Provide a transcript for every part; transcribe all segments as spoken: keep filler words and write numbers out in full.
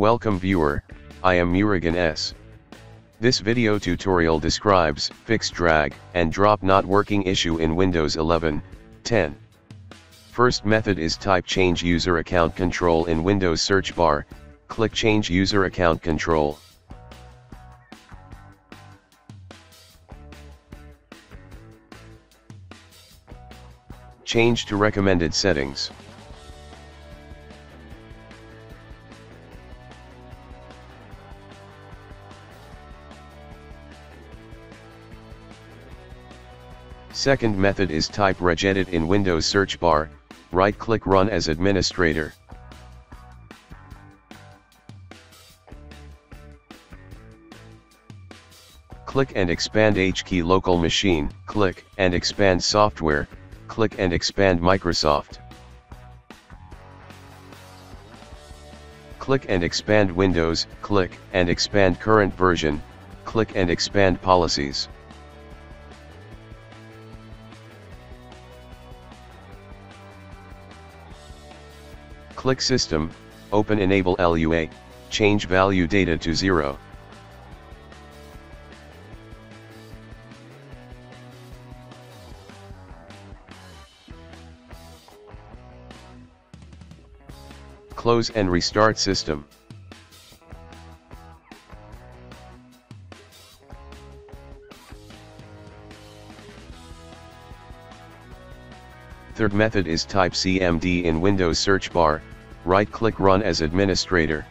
Welcome viewer, I am Murugan S. This video tutorial describes fix drag and drop not working issue in Windows eleven, ten. First method is type change user account control in Windows search bar, click change user account control. Change to recommended settings. Second method is type regedit in Windows search bar, right-click run as administrator. Click and expand H key local machine, click and expand software, click and expand Microsoft. Click and expand Windows, click and expand current version, click and expand policies. Click System, open Enable L U A, change value data to zero. Close and restart system. Third method is type C M D in Windows search bar, right-click run as administrator.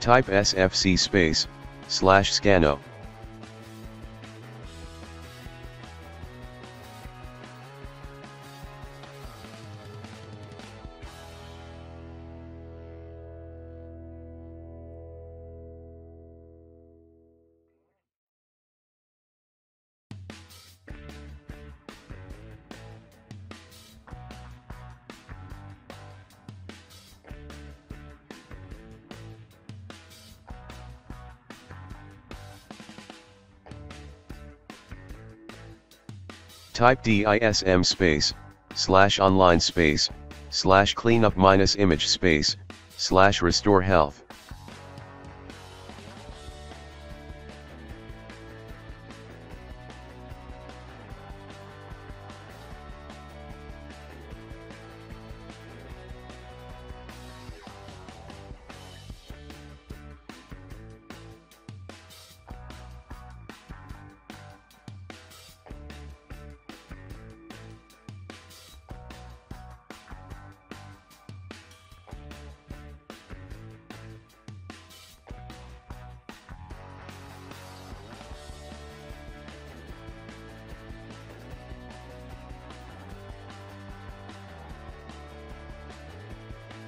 Type S F C space, slash scano. Type D I S M space, slash online space, slash cleanup minus image space, slash restore health.